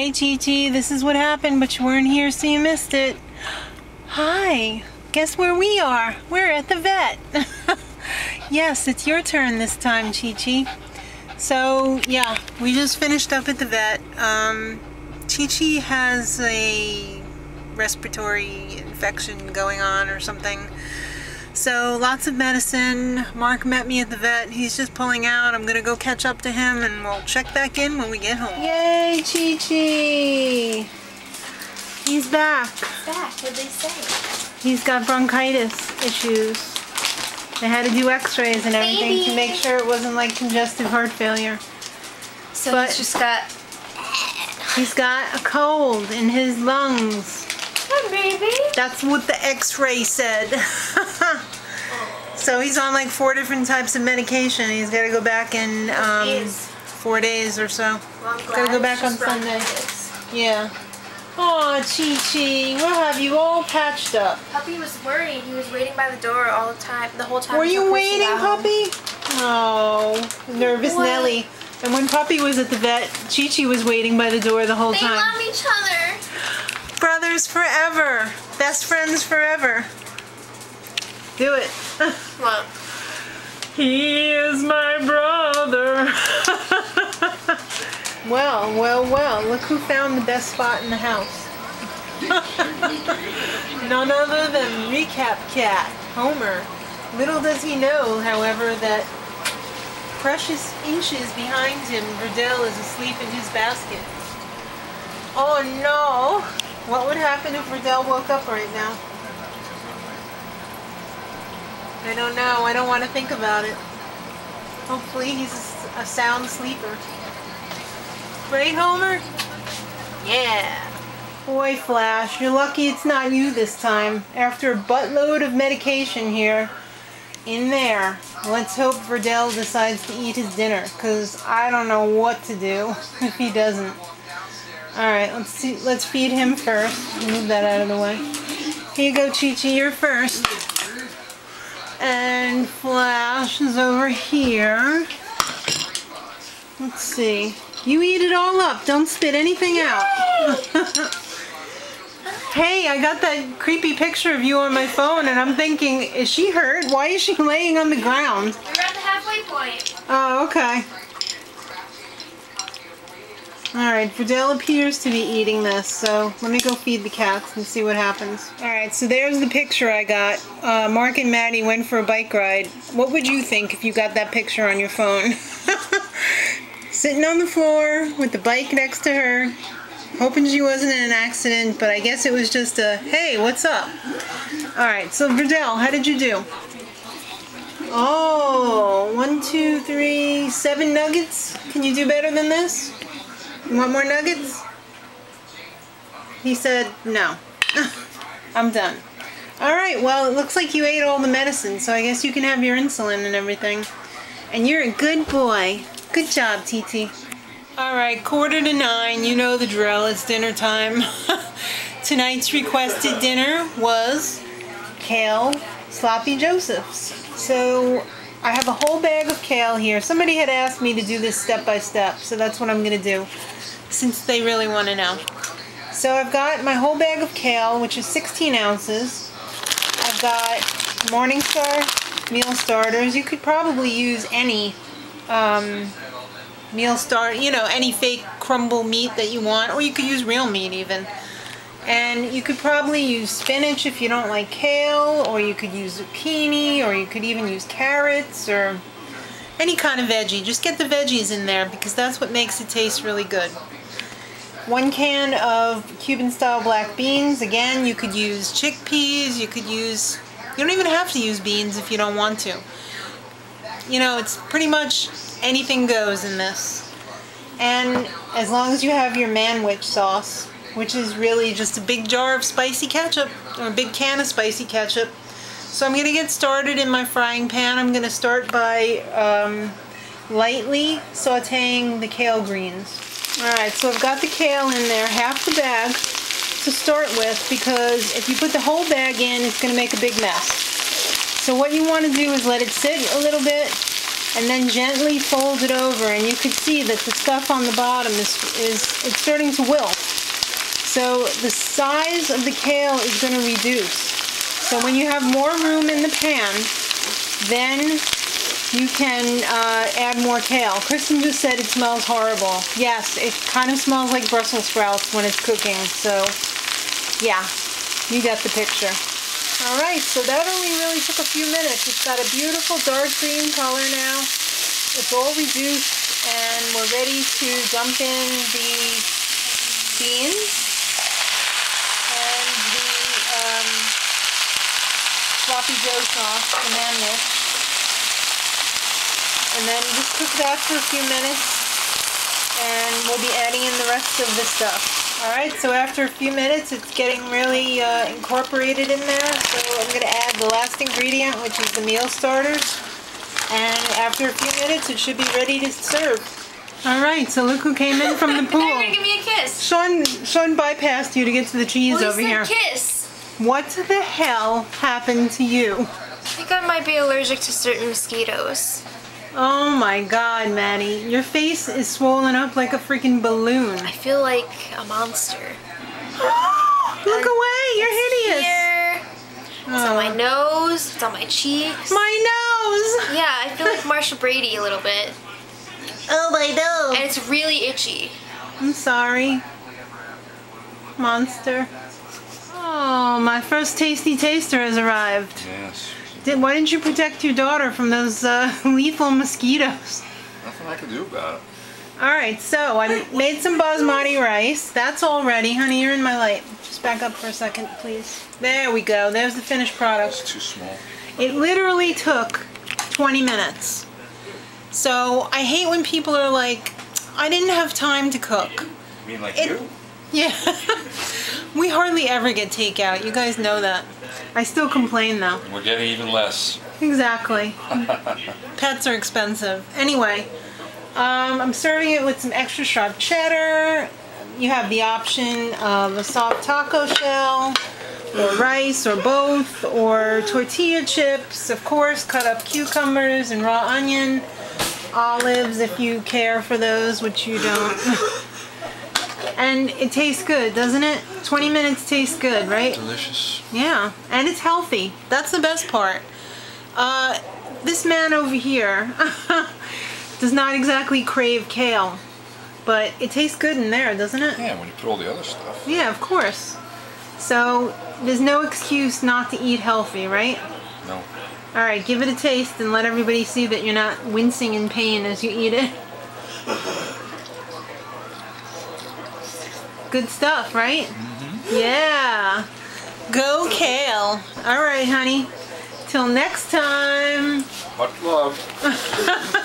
Hey Chi Chi, this is what happened, but you weren't here so you missed it. Hi, guess where we are? We're at the vet. Yes, it's your turn this time, Chi Chi. So yeah, we just finished up at the vet. Chi Chi has a respiratory infection going on or something. So lots of medicine. Mark met me at the vet. He's just pulling out. I'm gonna go catch up to him and we'll check back in when we get home. Yay, Chi Chi! He's back. He's back, what'd they say? He's got bronchitis issues. They had to do x-rays and everything to make sure it wasn't like congestive heart failure. So but he's just got... He's got a cold in his lungs. Hi, baby. That's what the x-ray said. So he's on like 4 different types of medication. He's got to go back in 4 days or so. Well, got to go back on Sunday. Yeah. Aw, Chi Chi, we'll have you all patched up. Puppy was worried. He was waiting by the door all the time, the whole time. Were you waiting, Puppy? Oh, nervous what? Nelly. And when Puppy was at the vet, Chi Chi was waiting by the door the whole time. They love each other. Brothers forever. Best friends forever. Do it. What? He is my brother. Well, well, well, look who found the best spot in the house. None other than Recap Cat, Homer. Little does he know, however, that precious inches behind him, Verdell is asleep in his basket. Oh no! What would happen if Verdell woke up right now? I don't know. I don't want to think about it. Hopefully he's a sound sleeper. Right, Homer? Yeah. Boy, Flash, you're lucky it's not you this time. After a buttload of medication here, in there, let's hope Verdell decides to eat his dinner, because I don't know what to do if he doesn't. Alright, let's see. Let's feed him first. Move that out of the way. Here you go, Chi Chi, you're first. And Flash is over here. Let's see. You eat it all up. Don't spit anything out. Hey, I got that creepy picture of you on my phone and I'm thinking, is she hurt? Why is she laying on the ground? We're at the halfway point. Oh, okay. Alright, Verdell appears to be eating this, so let me go feed the cats and see what happens. Alright, so there's the picture I got. Mark and Maddie went for a bike ride. What would you think if you got that picture on your phone? Sitting on the floor with the bike next to her, hoping she wasn't in an accident, but I guess it was just a, hey, what's up? Alright, so Verdell, how did you do? Oh, 7 nuggets. Can you do better than this? You want more nuggets? He said, no. I'm done. Alright, well, it looks like you ate all the medicine, so I guess you can have your insulin and everything. And you're a good boy. Good job, TT. Alright, 8:45, you know the drill, it's dinner time. Tonight's requested dinner was kale sloppy Joseph's. So I have a whole bag of kale here. Somebody had asked me to do this step by step, so that's what I'm going to do since they really want to know. So I've got my whole bag of kale, which is 16 ounces. I've got Morningstar meal starters. You could probably use any meal starter, you know, any fake crumble meat that you want, or you could use real meat even. And you could probably use spinach if you don't like kale, or you could use zucchini, or you could even use carrots, or any kind of veggie. Just get the veggies in there because that's what makes it taste really good. 1 can of Cuban style black beans. Again, you could use chickpeas, you could use, you don't even have to use beans if you don't want to. You know, it's pretty much anything goes in this. And as long as you have your Manwich sauce, which is really just a big jar of spicy ketchup, or a big can of spicy ketchup. So I'm going to get started in my frying pan. I'm going to start by lightly sauteing the kale greens. Alright, so I've got the kale in there, half the bag to start with, because if you put the whole bag in, it's going to make a big mess. So what you want to do is let it sit a little bit and then gently fold it over, and you could see that the stuff on the bottom it's starting to wilt. So the size of the kale is going to reduce. So when you have more room in the pan, then you can add more kale. Kristen just said it smells horrible. Yes, it kind of smells like Brussels sprouts when it's cooking, so yeah, you got the picture. Alright, so that only really took a few minutes. It's got a beautiful dark green color now. It's all reduced, and we're ready to dump in the beans and the sloppy joe sauce, the Manwich. And then just cook that for a few minutes, and we'll be adding in the rest of the stuff. Alright, so after a few minutes it's getting really incorporated in there, so I'm going to add the last ingredient, which is the meal starters, and after a few minutes it should be ready to serve. Alright, so look who came in from the pool. Hey, give me a kiss. Sean bypassed you to get to the cheese over here. Kiss. What the hell happened to you? I think I might be allergic to certain mosquitoes. Oh my god, Maddie. Your face is swollen up like a freaking balloon. I feel like a monster. Look away! You're hideous! Here. Oh. It's on my nose. It's on my cheeks. My nose! Yeah, I feel like Marsha Brady a little bit. Oh my nose! And it's really itchy. I'm sorry. Monster. Oh, my first tasty taster has arrived. Yes. Why didn't you protect your daughter from those lethal mosquitoes? Nothing I can do about it. Alright, so I made some basmati rice. That's all ready. Honey, you're in my light. Just back up for a second, please. There we go. There's the finished product. It's too small. It literally took 20 minutes. So I hate when people are like, I didn't have time to cook. You mean like you? Yeah. We hardly ever get takeout. You guys know that. I still complain though. We're getting even less. Exactly. Pets are expensive. Anyway, I'm serving it with some extra sharp cheddar. You have the option of a soft taco shell, or rice, or both, or tortilla chips, of course, cut up cucumbers and raw onion, olives if you care for those, which you don't. And it tastes good, doesn't it? 20 minutes tastes good, right? Delicious. Yeah, and it's healthy. That's the best part. This man over here does not exactly crave kale, but it tastes good in there, doesn't it? Yeah, when you put all the other stuff. Yeah, of course. So there's no excuse not to eat healthy, right? No. All right, give it a taste and let everybody see that you're not wincing in pain as you eat it. Good stuff, right? Mm-hmm. Yeah. Go kale. All right, honey. Till next time. Much love.